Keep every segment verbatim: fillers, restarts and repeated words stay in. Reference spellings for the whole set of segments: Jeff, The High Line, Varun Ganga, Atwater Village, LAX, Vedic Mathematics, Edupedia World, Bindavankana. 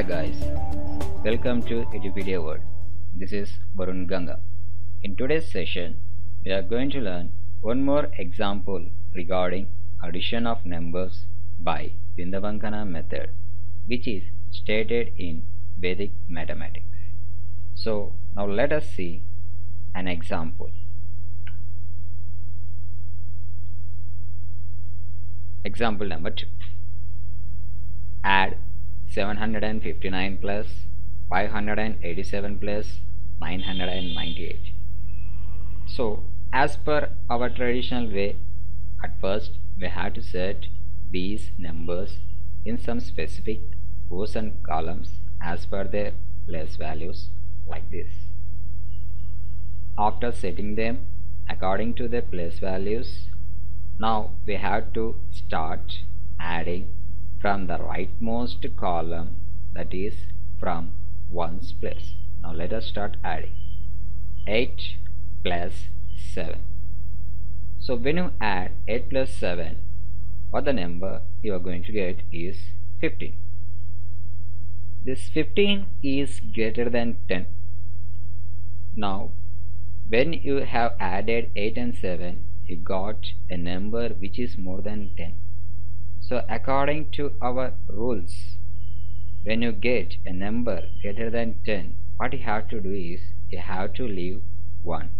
Hi guys, welcome to Edupedia World. This is Varun Ganga. In today's session, we are going to learn one more example regarding addition of numbers by Bindavankana method, which is stated in Vedic mathematics. So now let us see an example. Example number two. Add seven hundred fifty-nine plus five hundred eighty-seven plus nine hundred ninety-eight. So as per our traditional way, at first we have to set these numbers in some specific rows and columns as per their place values, like this. After setting them according to their place values, now we have to start adding from the rightmost column, that is from ones place. Now let us start adding. eight plus seven. So when you add eight plus seven, what the number you are going to get is fifteen. This fifteen is greater than ten. Now when you have added eight and seven, you got a number which is more than ten. So according to our rules, when you get a number greater than ten, what you have to do is you have to leave one.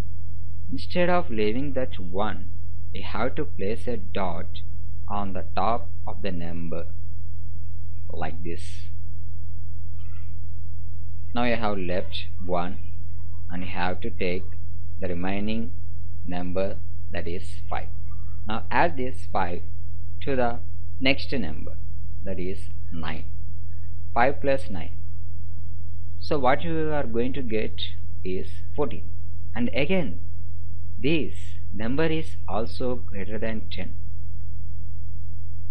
Instead of leaving that one, you have to place a dot on the top of the number, like this. Now you have left one and you have to take the remaining number, that is five. Now add this five to the next number, that is nine. five plus nine. So what you are going to get is fourteen. And again, this number is also greater than ten.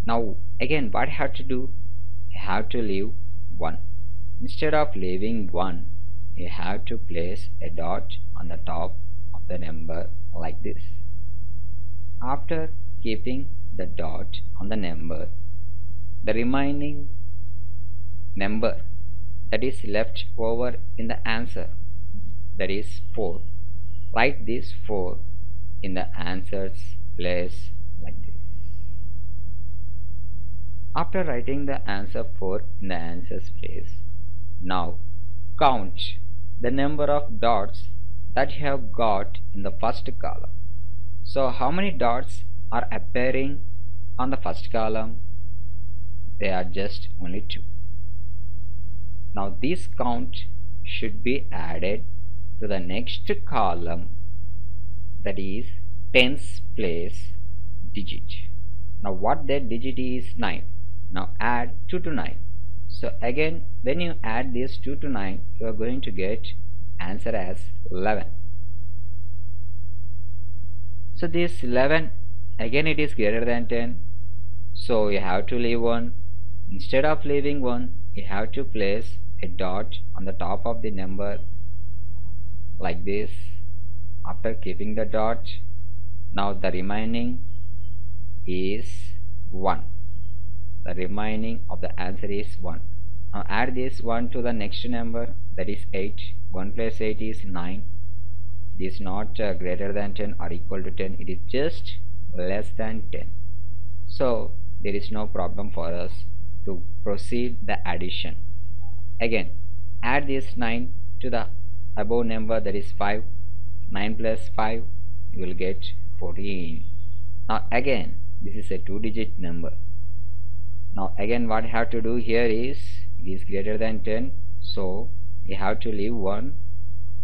Now again, what I have to do? I have to leave one. Instead of leaving one, you have to place a dot on the top of the number, like this. After keeping the dot on the number, the remaining number that is left over in the answer, that is four, write this four in the answer's place, like this. After writing the answer four in the answer's place, now count the number of dots that you have got in the first column. So how many dots are appearing on the first column? They are just only two. Now this count should be added to the next column, that is tens place digit. Now what that digit is? nine. Now add two to nine. So again, when you add this two to nine, you are going to get answer as eleven. So this eleven, again it is greater than ten. So you have to leave one. Instead of leaving one, you have to place a dot on the top of the number, like this. After keeping the dot, now the remaining is one. The remaining of the answer is one. Now add this one to the next number, that is eight. one plus eight is nine. It is not uh, greater than ten or equal to ten. It is just less than ten. So there is no problem for us to proceed the addition. Again, add this nine to the above number, that is five. nine plus five, you will get fourteen. Now again, this is a two digit number. Now again, what I have to do here is, it is greater than ten, so you have to leave one.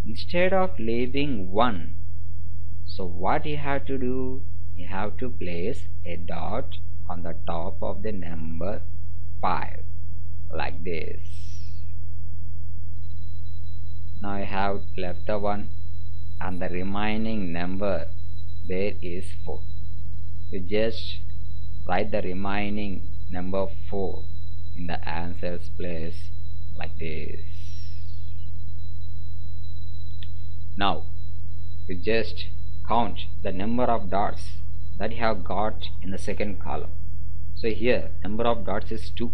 Instead of leaving one, so what you have to do, you have to place a dot on the top of the number five, like this. Now I have left the one and the remaining number there is four. You just write the remaining number four in the answer's place, like this. Now you just count the number of dots that you have got in the second column. So here number of dots is two.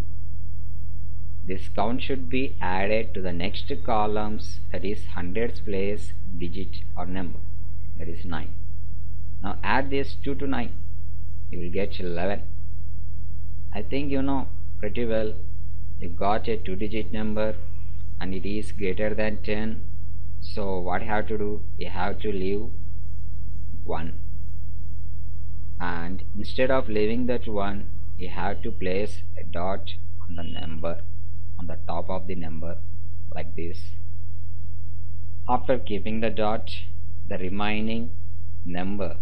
This count should be added to the next columns, that is hundreds place digit or number, that is nine. Now add this two to nine, you will get eleven. I think you know pretty well, you got a two digit number and it is greater than ten. So what you have to do, you have to leave one, and instead of leaving that one, you have to place a dot on the number, on the top of the number, like this. After keeping the dot, the remaining number,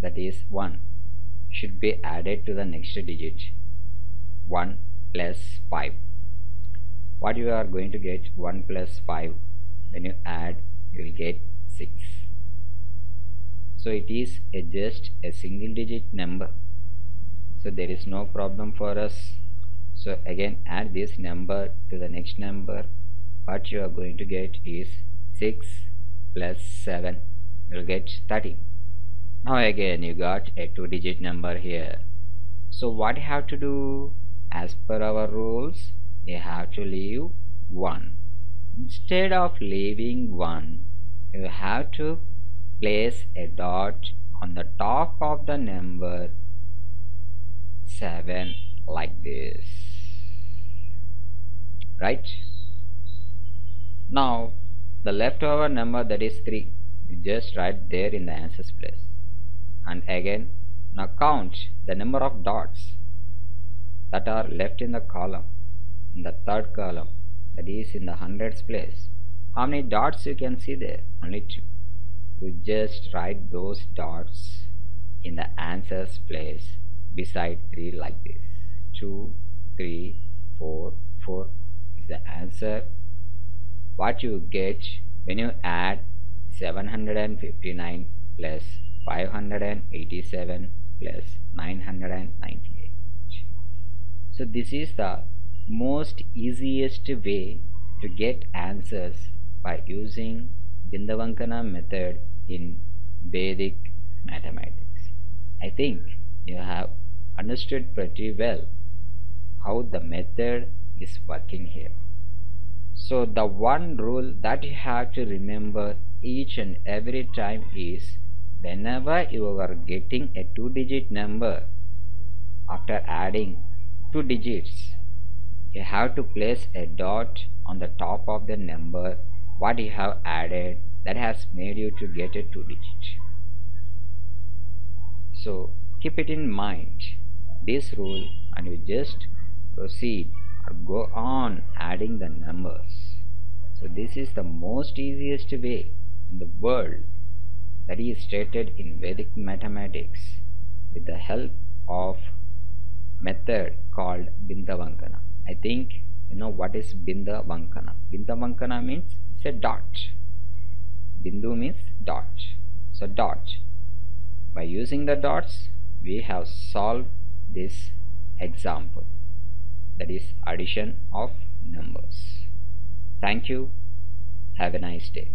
that is one, should be added to the next digit, one plus five. What you are going to get, one plus five, when you add, you will get six. So it is a just a single digit number, so there is no problem for us. So again, add this number to the next number. What you are going to get is six plus seven, you will get thirty. Now again you got a two digit number here. So what you have to do, as per our rules, you have to leave one. Instead of leaving one, you have to place a dot on the top of the number seven, like this, right? Now the leftover number, that is three, you just write there in the answers place. And again, now count the number of dots that are left in the column, in the third column, that is in the hundreds place. How many dots you can see there? Only two. You just write those dots in the answers place beside three, like this. Two, three, four, four is the answer. What you get when you add seven hundred fifty-nine plus five hundred eighty-seven plus nine hundred ninety-eight. So this is the most easiest way to get answers by using Bindavankana method in Vedic mathematics. I think you have understood pretty well how the method is working here. So the one rule that you have to remember each and every time is, whenever you are getting a two digit number, after adding two digits, you have to place a dot on the top of the number what you have added, that has made you to get a two digit. So keep it in mind, this rule, and you just proceed or go on adding the numbers. So this is the most easiest way in the world, that is stated in Vedic mathematics with the help of method called Bindavankana. I think you know what is Bindavankana. Bindavankana means it's a dot. Bindu means dot. So dot. By using the dots, we have solved this example, that is addition of numbers. Thank you. Have a nice day.